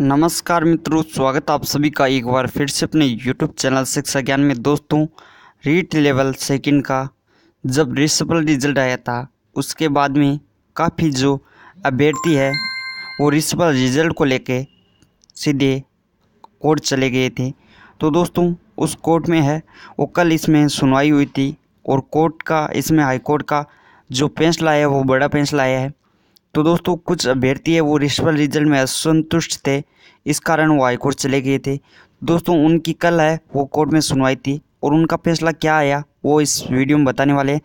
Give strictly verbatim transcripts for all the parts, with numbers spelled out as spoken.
नमस्कार मित्रों, स्वागत आप सभी का एक बार फिर से अपने यूट्यूब चैनल शिक्षा ज्ञान में। दोस्तों, रीट लेवल सेकंड का जब रिसबल रिजल्ट आया था उसके बाद में काफ़ी जो अभ्यर्थी है वो रिसबल रिजल्ट को लेके सीधे कोर्ट चले गए थे। तो दोस्तों, उस कोर्ट में है वो कल इसमें सुनवाई हुई थी और कोर्ट का इसमें हाईकोर्ट का जो फैसला आया वो बड़ा फैसला आया है। तो दोस्तों, कुछ अभ्यर्थी है वो रिसबल रिजल्ट में असंतुष्ट थे, इस कारण वो हाईकोर्ट चले गए थे। दोस्तों, उनकी कल है वो कोर्ट में सुनवाई थी और उनका फैसला क्या आया वो इस वीडियो में बताने वाले हैं।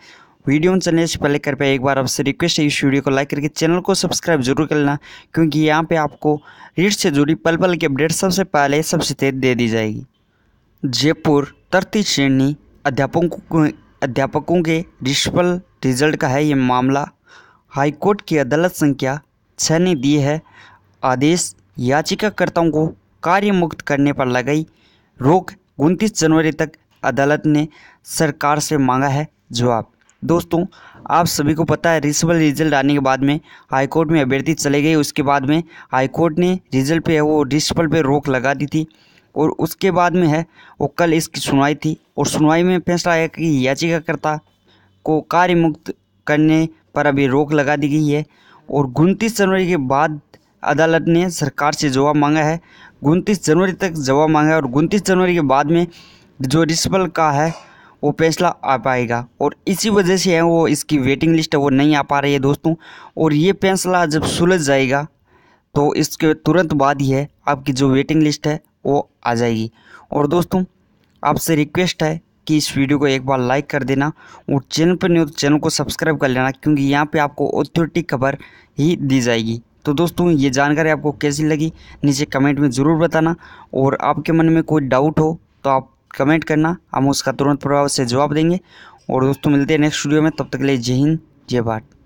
वीडियो में चलने से पहले कृपया एक बार आपसे रिक्वेस्ट है, इस वीडियो को लाइक करके चैनल को सब्सक्राइब जरूर कर लेना, क्योंकि यहाँ पर आपको रीट से जुड़ी पल पल की अपडेट सबसे पहले सबसे तेज दे दी जाएगी। जयपुर तरती श्रेणी अध्यापकों अध्यापकों के रिसबल रिजल्ट का है ये मामला। हाईकोर्ट की अदालत संख्या छः ने दी है आदेश, याचिकाकर्ताओं को कार्यमुक्त करने पर लगाई रोक। उनतीस जनवरी तक अदालत ने सरकार से मांगा है जवाब। दोस्तों, आप सभी को पता है रिसबल रिजल्ट आने के बाद में हाईकोर्ट में अभ्यर्थी चले गए, उसके बाद में हाईकोर्ट ने रिजल्ट पे वो रिसबल पे रोक लगा दी थी और उसके बाद में है वो कल इसकी सुनवाई थी और सुनवाई में फैसला आया कि याचिकाकर्ता को कार्यमुक्त करने पर अभी रोक लगा दी गई है और उनतीस जनवरी के बाद अदालत ने सरकार से जवाब मांगा है। उनतीस जनवरी तक जवाब मांगा है और उनतीस जनवरी के बाद में जो रिसबल का है वो फैसला आ पाएगा और इसी वजह से है वो इसकी वेटिंग लिस्ट है वो नहीं आ पा रही है दोस्तों। और ये फैसला जब सुलझ जाएगा तो इसके तुरंत बाद ही है आपकी जो वेटिंग लिस्ट है वो आ जाएगी। और दोस्तों, आपसे रिक्वेस्ट है कि इस वीडियो को एक बार लाइक कर देना और चैनल पर नहीं हो तो चैनल को सब्सक्राइब कर लेना, क्योंकि यहाँ पे आपको ऑथेंटिक खबर ही दी जाएगी। तो दोस्तों, ये जानकारी आपको कैसी लगी नीचे कमेंट में ज़रूर बताना और आपके मन में कोई डाउट हो तो आप कमेंट करना, हम उसका तुरंत प्रभाव से जवाब देंगे। और दोस्तों, मिलते हैं नेक्स्ट वीडियो में, तब तक के लिए जय हिंद जय भारत।